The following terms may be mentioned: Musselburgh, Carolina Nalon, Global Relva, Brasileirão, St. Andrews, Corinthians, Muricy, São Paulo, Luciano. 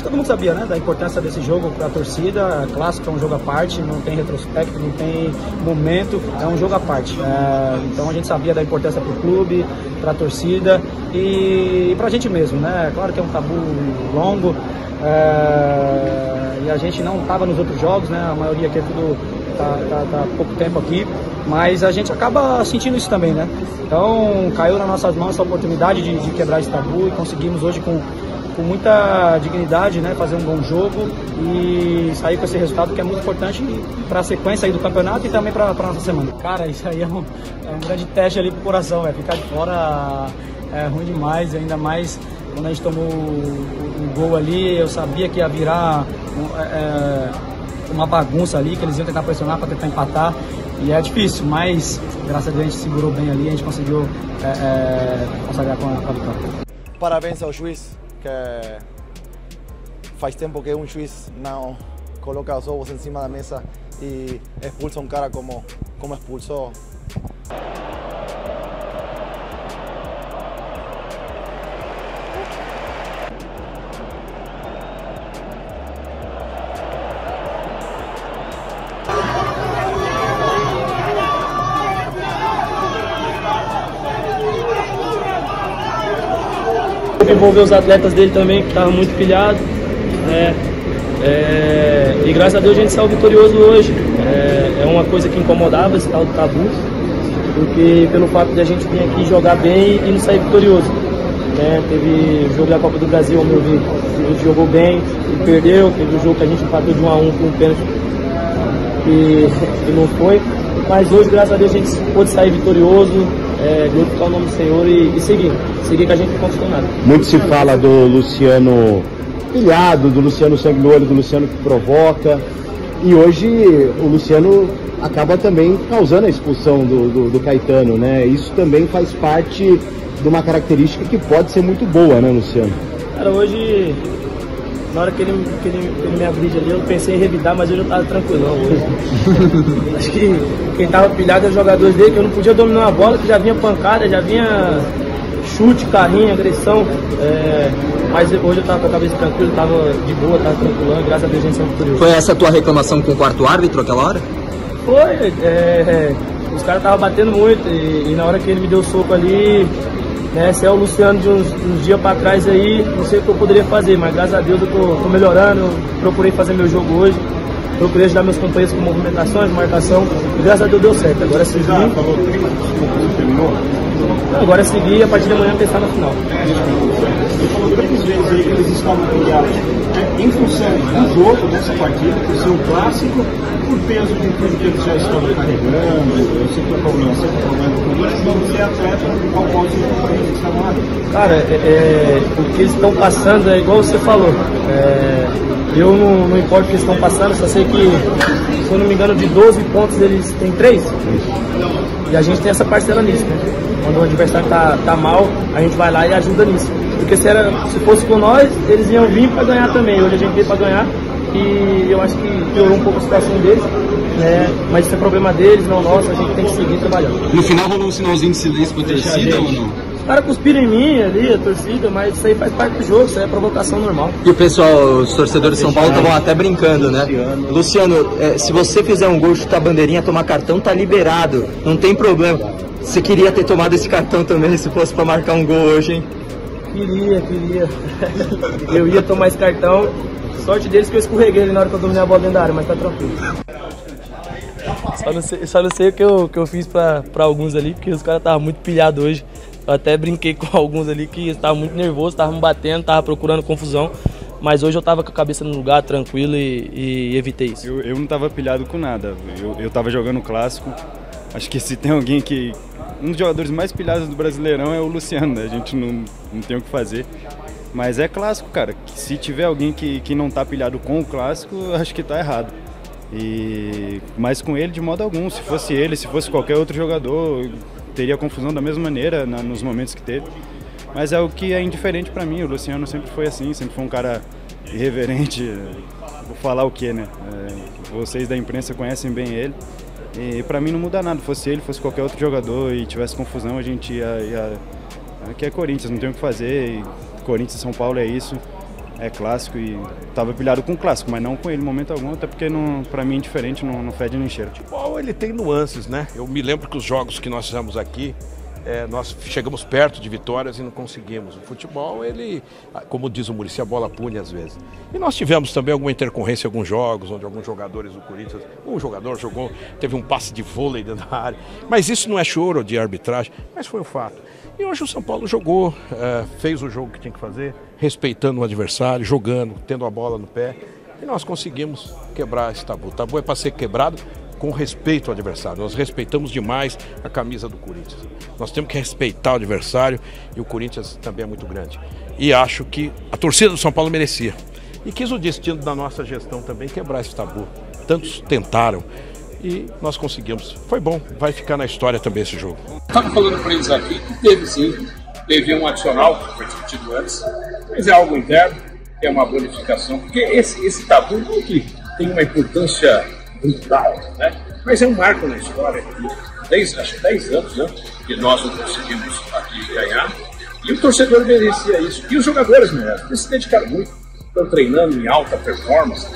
acho que todo mundo sabia, né, da importância desse jogo para a torcida. Clássico é um jogo à parte, não tem retrospecto, não tem momento, é um jogo à parte. Então a gente sabia da importância para o clube, para a torcida e para a gente mesmo, né? Claro que é um tabu longo, e a gente não estava nos outros jogos, né? A maioria aqui é tudo tá pouco tempo aqui, mas a gente acaba sentindo isso também, né? Então caiu nas nossas mãos essa oportunidade de quebrar esse tabu e conseguimos hoje com muita dignidade, né, fazer um bom jogo e sair com esse resultado que é muito importante para a sequência aí do campeonato e também para a nossa semana. Cara, isso aí é um grande teste ali pro coração, é ficar de fora é ruim demais, ainda mais quando a gente tomou o gol ali. Eu sabia que ia virar uma bagunça ali, que eles iam tentar pressionar para tentar empatar, e é difícil, mas graças a Deus a gente segurou bem ali, a gente conseguiu consagrar com a vitória. Parabéns ao juiz, que faz tempo que um juiz não coloca os ovos em cima da mesa e expulsa um cara como expulsou. Envolver os atletas dele também, que estavam muito pilhados, né? E graças a Deus a gente saiu vitorioso hoje. É uma coisa que incomodava esse tal do tabu, porque pelo fato de a gente vir aqui jogar bem e não sair vitorioso, né? Teve o jogo da Copa do Brasil, ao meu ver, a gente jogou bem e perdeu. Teve o jogo que a gente empatou de 1-1 com um pênalti que não foi. Mas hoje, graças a Deus, a gente pôde sair vitorioso, glorificar o nome do Senhor e seguir que a gente não conquistou nada. Muito se fala do Luciano pilhado, do Luciano sangue no olho, do Luciano que provoca. E hoje o Luciano acaba também causando a expulsão do Caetano, né? Isso também faz parte de uma característica que pode ser muito boa, né, Luciano? Cara, hoje, na hora que ele me agride ali, eu pensei em revidar, mas hoje eu tava tranquilão hoje. Acho que quem tava pilhado era os jogadores dele, que eu não podia dominar a bola, que já vinha pancada, já vinha chute, carrinho, agressão. Mas hoje eu tava com a cabeça tranquila, tava de boa, tava tranquilão, graças a Deus a gente sempre curioso. Foi essa a tua reclamação com o quarto árbitro aquela hora? Foi, os caras estavam batendo muito e na hora que ele me deu o soco ali, né, se é o Luciano de uns dias para trás aí, não sei o que eu poderia fazer, mas graças a Deus eu tô melhorando. Eu procurei fazer meu jogo hoje, procurei ajudar meus companheiros com movimentações, marcação, e graças a Deus deu certo. Agora é seguir. Agora é seguir, a partir de amanhã pensar na final. Você falou três vezes aí que eles estavam criados, né? Em função do jogo dessa partida, por ser um clássico, por peso de tudo que eles já estão carregando, você tem problema, você tem problema com eles, não ser atleta ao qual os companheiros estavam lá. Cara, o que eles estão passando é igual você falou. Eu não importo o que eles estão passando, só sei que, se eu não me engano, de 12 pontos eles têm 3. E a gente tem essa parcela nisso, né? Quando o adversário tá mal, a gente vai lá e ajuda nisso. Porque se fosse com nós, eles iam vir para ganhar também. Hoje a gente veio para ganhar e eu acho que piorou um pouco a situação deles, né? Mas isso é problema deles, não nosso, a gente tem que seguir trabalhando. No final rolou um sinalzinho de silêncio para a torcida ou não? Os caras cuspiram em mim ali, a torcida, mas isso aí faz parte do jogo, isso aí é provocação normal. E o pessoal, os torcedores de São Paulo estavam até brincando, né? Luciano, se você fizer um gol, chutar a bandeirinha, tomar cartão, tá liberado, não tem problema. Você queria ter tomado esse cartão também, se fosse pra marcar um gol hoje, hein? Queria. Eu ia tomar esse cartão. Sorte deles que eu escorreguei ali na hora que eu dominei a bola dentro da área, mas tá tranquilo. Só não sei o que eu fiz pra alguns ali, porque os caras estavam muito pilhados hoje. Eu até brinquei com alguns ali que estavam muito nervosos, estavam me batendo, estavam procurando confusão. Mas hoje eu estava com a cabeça no lugar, tranquilo, e evitei isso. Eu não estava pilhado com nada. Eu estava jogando clássico. Acho que se tem alguém que... Um dos jogadores mais pilhados do Brasileirão é o Luciano, né? A gente não tem o que fazer. Mas é clássico, cara. Se tiver alguém que não tá pilhado com o clássico, acho que tá errado. Mas com ele, de modo algum. Se fosse ele, se fosse qualquer outro jogador, teria confusão da mesma maneira nos momentos que teve. Mas é o que é indiferente pra mim. O Luciano sempre foi assim, sempre foi um cara irreverente. Vou falar o quê, né? Vocês da imprensa conhecem bem ele. E pra mim não muda nada, fosse ele, fosse qualquer outro jogador e tivesse confusão, a gente ia... Aqui é Corinthians, não tem o que fazer, Corinthians e São Paulo é isso. é clássico e estava pilhado com o clássico, mas não com ele em momento algum, até porque para mim é indiferente, não fede nem cheira. O futebol ele tem nuances, né? Eu me lembro que os jogos que nós fizemos aqui, nós chegamos perto de vitórias e não conseguimos. O futebol, ele, como diz o Muricy, a bola pune às vezes. E nós tivemos também alguma intercorrência em alguns jogos, onde alguns jogadores do Corinthians, um jogador jogou, teve um passe de vôlei dentro da área. Mas isso não é choro de arbitragem, mas foi um fato. E hoje o São Paulo jogou, fez o jogo que tinha que fazer, respeitando o adversário, jogando, tendo a bola no pé. E nós conseguimos quebrar esse tabu. O tabu é para ser quebrado com respeito ao adversário. Nós respeitamos demais a camisa do Corinthians. Nós temos que respeitar o adversário e o Corinthians também é muito grande. E acho que a torcida do São Paulo merecia. E quis o destino da nossa gestão também quebrar esse tabu. Tantos tentaram. E nós conseguimos. Foi bom, vai ficar na história também esse jogo. Estamos falando para eles aqui que teve sim, teve um adicional que foi discutido antes, mas é algo interno, é uma bonificação, porque esse tabu não que tem uma importância brutal, né? Mas é um marco na história, acho que 10 anos, né, que nós não conseguimos aqui ganhar, e o torcedor merecia isso, e os jogadores merecem, eles se dedicaram muito, estão treinando em alta performance.